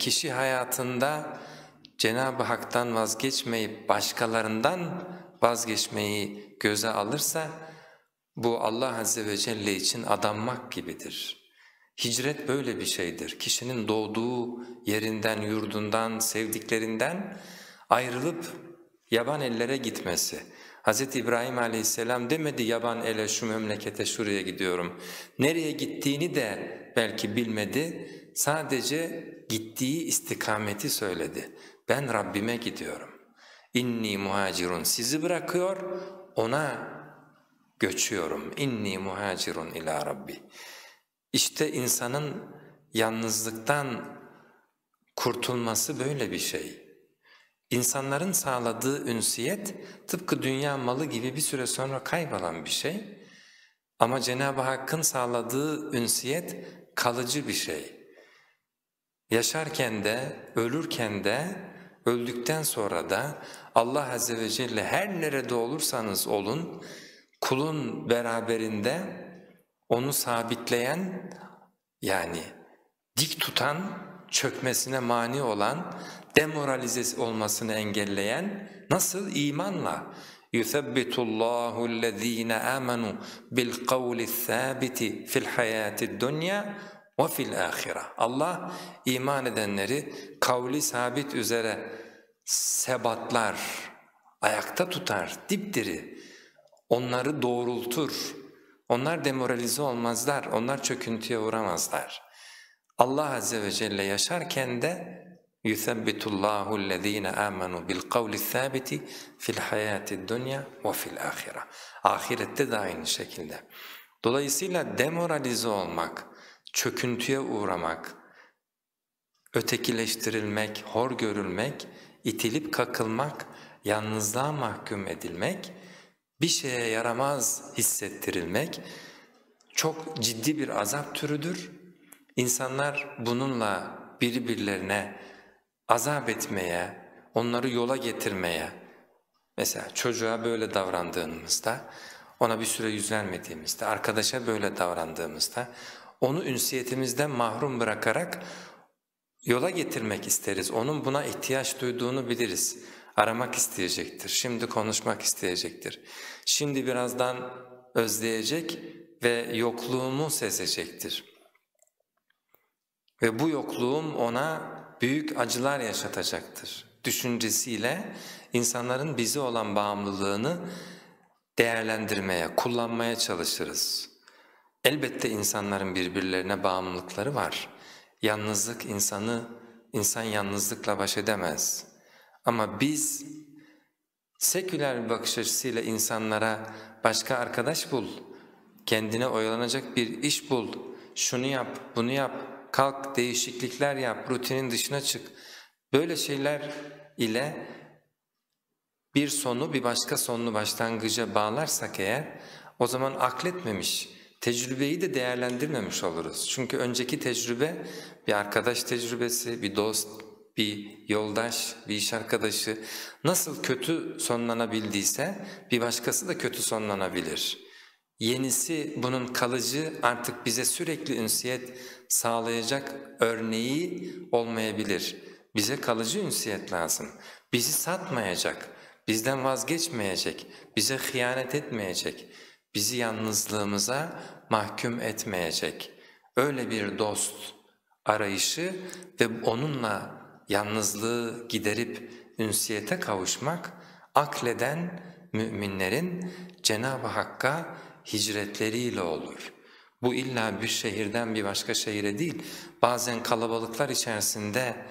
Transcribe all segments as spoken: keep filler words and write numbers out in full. Kişi hayatında Cenab-ı Hak'tan vazgeçmeyip başkalarından vazgeçmeyi göze alırsa bu Allah Azze ve Celle için adanmak gibidir. Hicret böyle bir şeydir. Kişinin doğduğu yerinden, yurdundan, sevdiklerinden ayrılıp yaban ellere gitmesi. Hz. İbrahim Aleyhisselam demedi yaban ele şu memlekete şuraya gidiyorum. Nereye gittiğini de belki bilmedi, sadece gittiği istikameti söyledi. Ben Rabbime gidiyorum. İnni muhacirun, sizi bırakıyor, ona göçüyorum. İnni muhacirun ila Rabbi. İşte insanın yalnızlıktan kurtulması böyle bir şey. İnsanların sağladığı ünsiyet tıpkı dünya malı gibi bir süre sonra kaybolan bir şey. Ama Cenab-ı Hakk'ın sağladığı ünsiyet kalıcı bir şey. Yaşarken de, ölürken de, öldükten sonra da Allah Azze ve Celle her nerede olursanız olun, kulun beraberinde onu sabitleyen, yani dik tutan, çökmesine mani olan, demoralize olmasını engelleyen nasıl? İmanla. يُثَبِّتُ اللّٰهُ الَّذ۪ينَ آمَنُوا بِالْقَوْلِ الثَّابِتِ فِي الْحَيَاةِ الدُّنْيَا وَفِي الْآخِرَةِ. Allah iman edenleri kavli sabit üzere sebatlar, ayakta tutar, dipdiri, onları doğrultur. Onlar demoralize olmazlar, onlar çöküntüye uğramazlar. Allah Azze ve Celle yaşarken de يُثَبِّتُ اللّٰهُ الَّذ۪ينَ آمَنُوا بِالْقَوْلِ الثَّابِتِ فِي الْحَيَاةِ الدُّنْيَا وَفِي الْآخِرَةِ. Ahirette de aynı şekilde. Dolayısıyla demoralize olmak, çöküntüye uğramak, ötekileştirilmek, hor görülmek, itilip kakılmak, yalnızlığa mahkum edilmek, bir şeye yaramaz hissettirilmek çok ciddi bir azap türüdür. İnsanlar bununla birbirlerine azap etmeye, onları yola getirmeye, mesela çocuğa böyle davrandığımızda, ona bir süre yüz vermediğimizde, arkadaşa böyle davrandığımızda, onu ünsiyetimizden mahrum bırakarak yola getirmek isteriz. Onun buna ihtiyaç duyduğunu biliriz. Aramak isteyecektir, şimdi konuşmak isteyecektir. Şimdi birazdan özleyecek ve yokluğumu sezecektir. Ve bu yokluğum ona büyük acılar yaşatacaktır. Düşüncesiyle insanların bize olan bağımlılığını değerlendirmeye, kullanmaya çalışırız. Elbette insanların birbirlerine bağımlılıkları var. Yalnızlık insanı, insan yalnızlıkla baş edemez. Ama biz seküler bir bakış açısıyla insanlara başka arkadaş bul, kendine oyalanacak bir iş bul, şunu yap, bunu yap, kalk değişiklikler yap, rutinin dışına çık. Böyle şeyler ile bir sonu bir başka sonlu başlangıca bağlarsak eğer, o zaman akletmemiş, tecrübeyi de değerlendirmemiş oluruz. Çünkü önceki tecrübe bir arkadaş tecrübesi, bir dost, bir yoldaş, bir iş arkadaşı nasıl kötü sonlanabildiyse bir başkası da kötü sonlanabilir. Yenisi bunun kalıcı, artık bize sürekli ünsiyet sağlayacak örneği olmayabilir. Bize kalıcı ünsiyet lazım. Bizi satmayacak, bizden vazgeçmeyecek, bize hıyanet etmeyecek, bizi yalnızlığımıza mahkum etmeyecek. Öyle bir dost arayışı ve onunla yalnızlığı giderip ünsiyete kavuşmak, akleden müminlerin Cenab-ı Hakk'a hicretleriyle olur. Bu illa bir şehirden bir başka şehire değil, bazen kalabalıklar içerisinde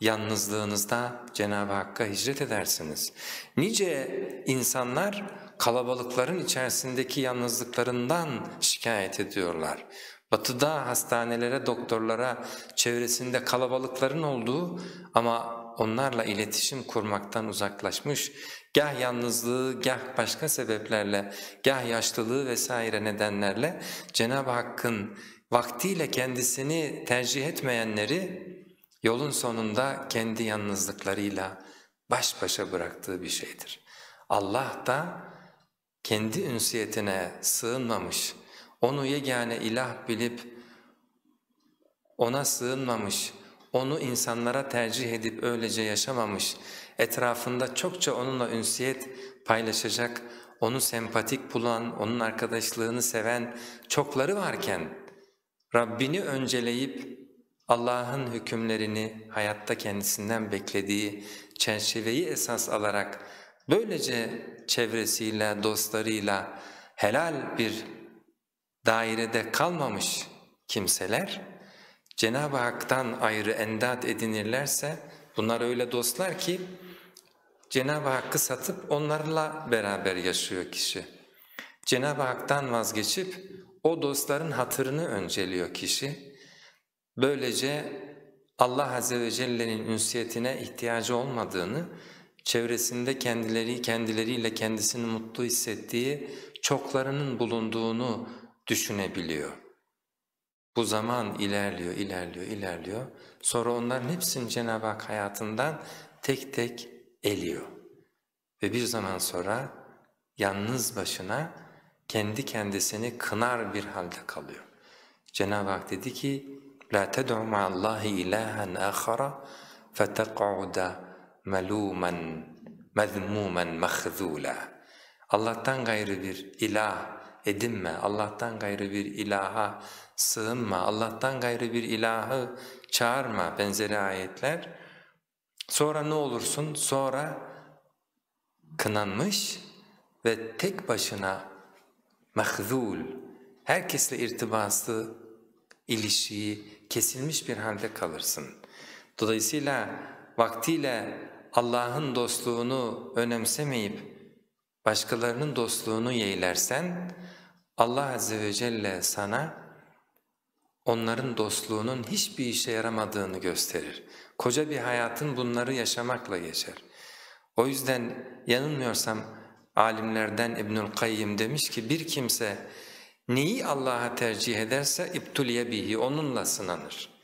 yalnızlığınızda Cenab-ı Hakk'a hicret edersiniz. Nice insanlar kalabalıkların içerisindeki yalnızlıklarından şikayet ediyorlar. Batı'da hastanelere, doktorlara, çevresinde kalabalıkların olduğu ama onlarla iletişim kurmaktan uzaklaşmış, gah yalnızlığı, gah başka sebeplerle, gah yaşlılığı vesaire nedenlerle Cenab-ı Hakk'ın vaktiyle kendisini tercih etmeyenleri yolun sonunda kendi yalnızlıklarıyla baş başa bıraktığı bir şeydir. Allah da kendi ünsiyetine sığınmamış, onu yegane ilah bilip ona sığınmamış, onu insanlara tercih edip öylece yaşamamış, etrafında çokça onunla ünsiyet paylaşacak, onu sempatik bulan, onun arkadaşlığını seven çokları varken Rabbini önceleyip Allah'ın hükümlerini hayatta kendisinden beklediği çerçeveyi esas alarak böylece çevresiyle, dostlarıyla helal bir dairede kalmamış kimseler Cenab-ı Hak'tan ayrı endat edinirlerse bunlar öyle dostlar ki Cenab-ı Hakk'ı satıp onlarla beraber yaşıyor kişi. Cenab-ı Hak'tan vazgeçip o dostların hatırını önceliyor kişi. Böylece Allah Azze ve Celle'nin ünsiyetine ihtiyacı olmadığını, çevresinde kendileri kendileriyle kendisini mutlu hissettiği çoklarının bulunduğunu düşünebiliyor. Bu zaman ilerliyor, ilerliyor, ilerliyor. Sonra onların hepsini Cenab-ı Hak hayatından tek tek eliyor. Ve bir zaman sonra yalnız başına kendi kendisini kınar bir halde kalıyor. Cenab-ı Hak dedi ki: "La ted'u ma'allahi ilahan akhara feteq'uda melûmen mezmûmen mahzûla." Allah'tan gayrı bir ilah edinme, Allah'tan gayrı bir ilaha sığınma, Allah'tan gayrı bir ilahı çağırma benzeri ayetler. Sonra ne olursun? Sonra kınanmış ve tek başına mahzûl, herkesle irtibatı, ilişiği kesilmiş bir halde kalırsın. Dolayısıyla vaktiyle Allah'ın dostluğunu önemsemeyip başkalarının dostluğunu yeğlersen Allah Azze ve Celle sana onların dostluğunun hiçbir işe yaramadığını gösterir. Koca bir hayatın bunları yaşamakla geçer. O yüzden yanılmıyorsam alimlerden İbnül Kayyim demiş ki bir kimse neyi Allah'a tercih ederse iptüliye bihi, onunla sınanır.